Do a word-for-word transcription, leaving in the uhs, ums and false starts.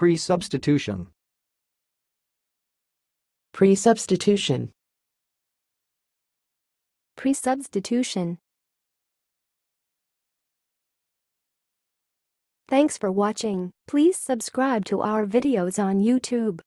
Presubstitution. Presubstitution. Presubstitution. Thanks for watching. Please subscribe to our videos on YouTube.